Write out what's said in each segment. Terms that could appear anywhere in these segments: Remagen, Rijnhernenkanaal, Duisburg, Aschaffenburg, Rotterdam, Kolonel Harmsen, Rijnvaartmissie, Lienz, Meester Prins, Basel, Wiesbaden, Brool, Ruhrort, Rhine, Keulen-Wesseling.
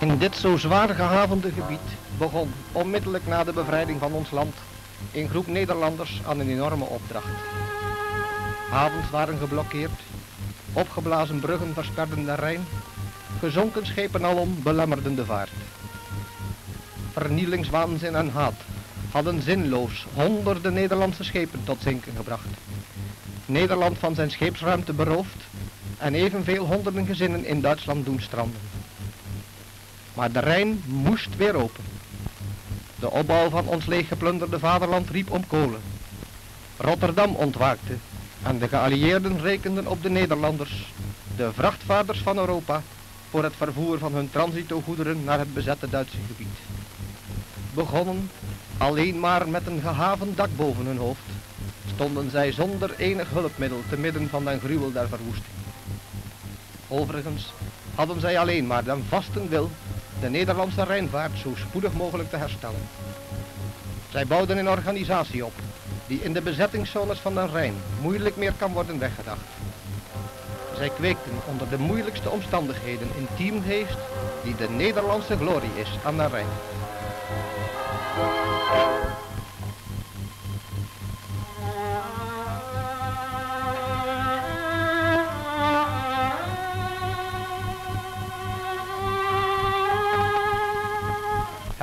In dit zo zwaar gehavende gebied begon onmiddellijk na de bevrijding van ons land een groep Nederlanders aan een enorme opdracht. Havens waren geblokkeerd, opgeblazen bruggen versperden de Rijn, gezonken schepen alom belemmerden de vaart. Vernieligingswaanzin en haat hadden zinloos honderden Nederlandse schepen tot zinken gebracht. Nederland van zijn scheepsruimte beroofd en evenveel honderden gezinnen in Duitsland doen stranden. Maar de Rijn moest weer open. De opbouw van ons leeggeplunderde vaderland riep om kolen. Rotterdam ontwaakte en de geallieerden rekenden op de Nederlanders, de vrachtvaarders van Europa, voor het vervoer van hun transitogoederen naar het bezette Duitse gebied. Begonnen alleen maar met een gehavend dak boven hun hoofd, stonden zij zonder enig hulpmiddel te midden van den gruwel der verwoesting. Overigens hadden zij alleen maar den vasten wil de Nederlandse Rijnvaart zo spoedig mogelijk te herstellen. Zij bouwden een organisatie op die in de bezettingszones van de Rijn moeilijk meer kan worden weggedacht. Zij kweekten onder de moeilijkste omstandigheden een teamgeest die de Nederlandse glorie is aan de Rijn.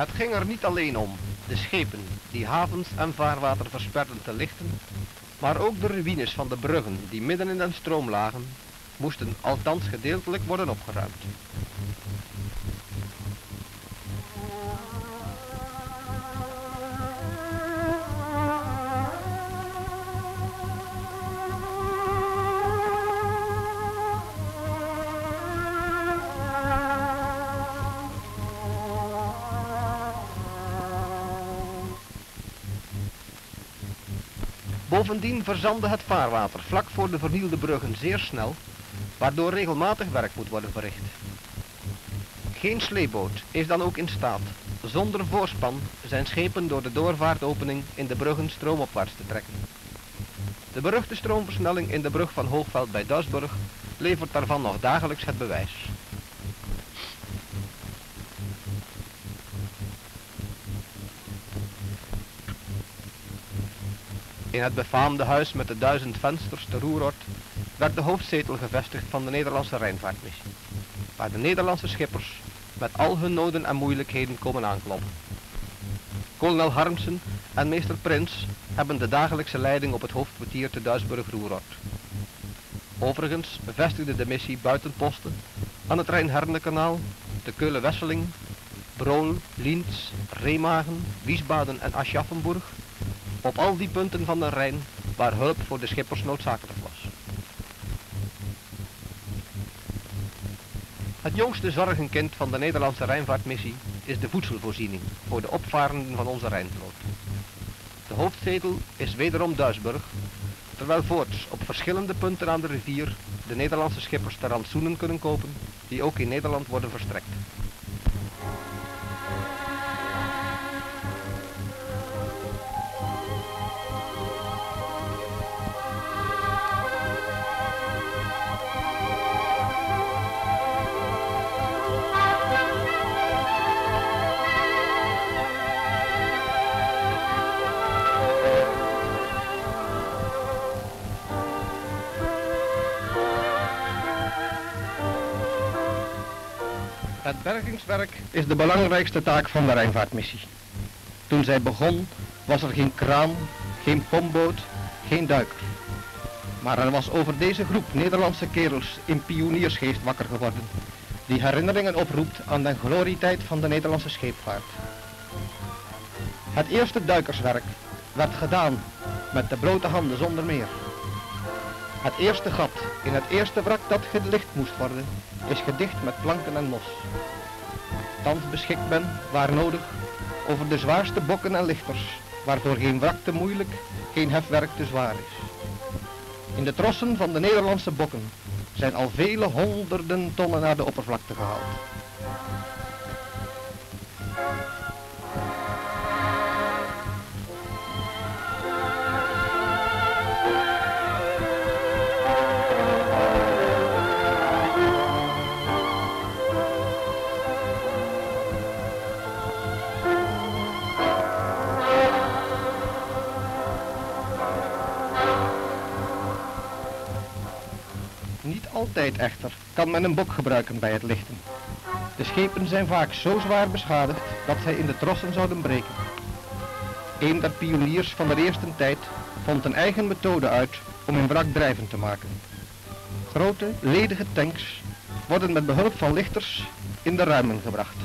Het ging er niet alleen om de schepen die havens en vaarwater versperden te lichten, maar ook de ruïnes van de bruggen die midden in de stroom lagen, moesten althans gedeeltelijk worden opgeruimd. Bovendien verzandde het vaarwater vlak voor de vernielde bruggen zeer snel, waardoor regelmatig werk moet worden verricht. Geen sleeboot is dan ook in staat zonder voorspan zijn schepen door de doorvaartopening in de bruggen stroomopwaarts te trekken. De beruchte stroomversnelling in de brug van Hoogveld bij Duisburg levert daarvan nog dagelijks het bewijs. In het befaamde huis met de 1000 vensters te Ruhrort werd de hoofdzetel gevestigd van de Nederlandse Rijnvaartmissie, waar de Nederlandse schippers met al hun noden en moeilijkheden komen aankloppen. Kolonel Harmsen en meester Prins hebben de dagelijkse leiding op het hoofdkwartier te Duisburg-Ruhrort. Overigens vestigde de missie buitenposten aan het Rijnhernenkanaal, de Keulen-Wesseling, Brool, Lienz, Remagen, Wiesbaden en Aschaffenburg, op al die punten van de Rijn waar hulp voor de schippers noodzakelijk was. Het jongste zorgenkind van de Nederlandse Rijnvaartmissie is de voedselvoorziening voor de opvarenden van onze Rijnvloot. De hoofdzetel is wederom Duisburg, terwijl voorts op verschillende punten aan de rivier de Nederlandse schippers ter rantsoenen kunnen kopen die ook in Nederland worden verstrekt. Het bergingswerk is de belangrijkste taak van de Rijnvaartmissie. Toen zij begon was er geen kraan, geen pompboot, geen duiker. Maar er was over deze groep Nederlandse kerels in pioniersgeest wakker geworden, die herinneringen oproept aan de glorietijd van de Nederlandse scheepvaart. Het eerste duikerswerk werd gedaan met de blote handen zonder meer. Het eerste gat in het eerste wrak dat gelicht moest worden, is gedicht met planken en mos. Thans beschikt men, waar nodig, over de zwaarste bokken en lichters, waardoor geen wrak te moeilijk, geen hefwerk te zwaar is. In de trossen van de Nederlandse bokken zijn al vele honderden tonnen naar de oppervlakte gehaald. Altijd echter kan men een bok gebruiken bij het lichten. De schepen zijn vaak zo zwaar beschadigd dat zij in de trossen zouden breken. Een der pioniers van de eerste tijd vond een eigen methode uit om een wrak drijvend te maken. Grote, ledige tanks worden met behulp van lichters in de ruimen gebracht.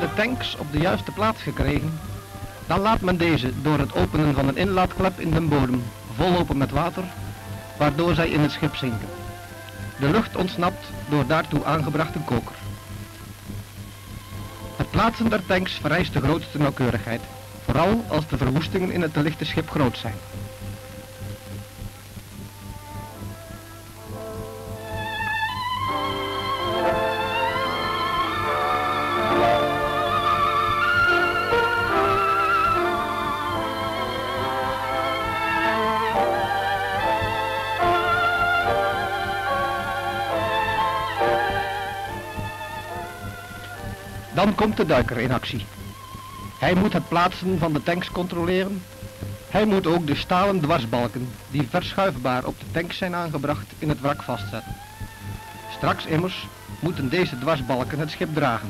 De tanks op de juiste plaats gekregen, dan laat men deze door het openen van een inlaatklep in de bodem vollopen met water, waardoor zij in het schip zinken. De lucht ontsnapt door daartoe aangebrachte koker. Het plaatsen der tanks vereist de grootste nauwkeurigheid, vooral als de verwoestingen in het te lichte schip groot zijn. Dan komt de duiker in actie. Hij moet het plaatsen van de tanks controleren. Hij moet ook de stalen dwarsbalken, die verschuifbaar op de tanks zijn aangebracht, in het wrak vastzetten. Straks immers moeten deze dwarsbalken het schip dragen.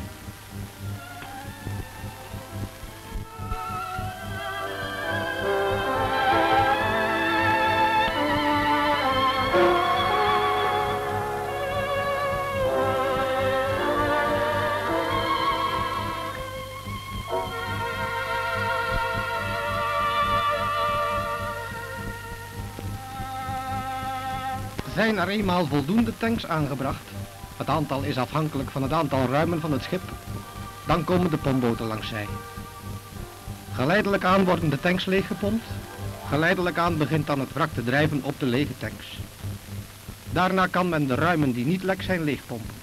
Er zijn er eenmaal voldoende tanks aangebracht, het aantal is afhankelijk van het aantal ruimen van het schip, dan komen de pompboten langszij. Geleidelijk aan worden de tanks leeggepompt, geleidelijk aan begint dan het wrak te drijven op de lege tanks. Daarna kan men de ruimen die niet lek zijn leegpompen.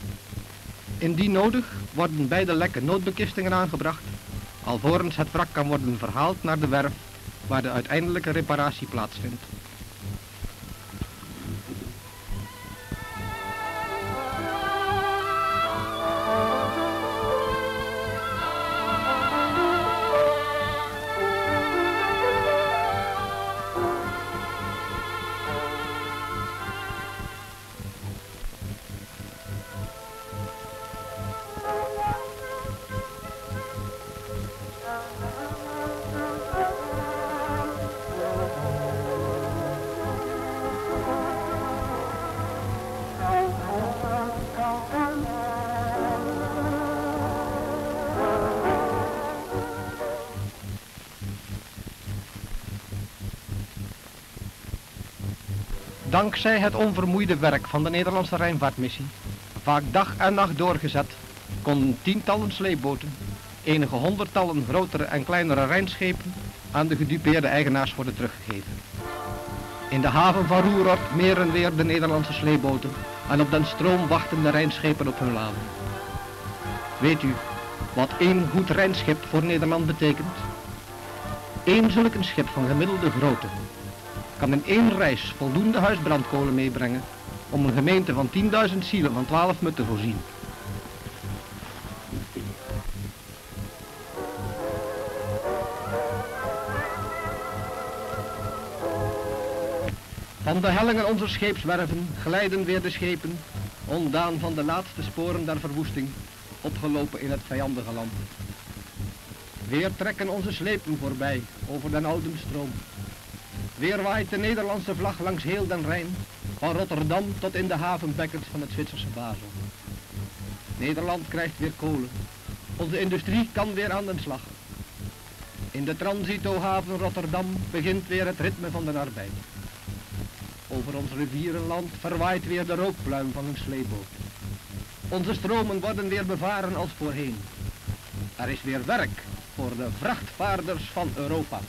Indien nodig worden bij de lekken noodbekistingen aangebracht, alvorens het wrak kan worden verhaald naar de werf waar de uiteindelijke reparatie plaatsvindt. dankzij het onvermoeide werk van de Nederlandse Rijnvaartmissie, vaak dag en nacht doorgezet, konden tientallen sleepboten, enige honderdtallen grotere en kleinere Rijnschepen aan de gedupeerde eigenaars worden teruggegeven. In de haven van Ruhrort meren weer de Nederlandse sleeboten en op den stroom wachten de Rijnschepen op hun laden. Weet u wat één goed Rijnschip voor Nederland betekent? Eén zulk een schip van gemiddelde grootte kan in één reis voldoende huisbrandkolen meebrengen om een gemeente van 10.000 zielen van 12 mut te voorzien. Van de hellingen onze scheepswerven glijden weer de schepen, ontdaan van de laatste sporen der verwoesting, opgelopen in het vijandige land. Weer trekken onze slepen voorbij over den ouden stroom. Weer waait de Nederlandse vlag langs heel den Rijn, van Rotterdam tot in de havenbekkens van het Zwitserse Basel. Nederland krijgt weer kolen. Onze industrie kan weer aan den slag. In de transitohaven Rotterdam begint weer het ritme van de arbeid. Over ons rivierenland verwaait weer de rookpluim van een sleepboot. Onze stromen worden weer bevaren als voorheen. Er is weer werk voor de vrachtvaarders van Europa.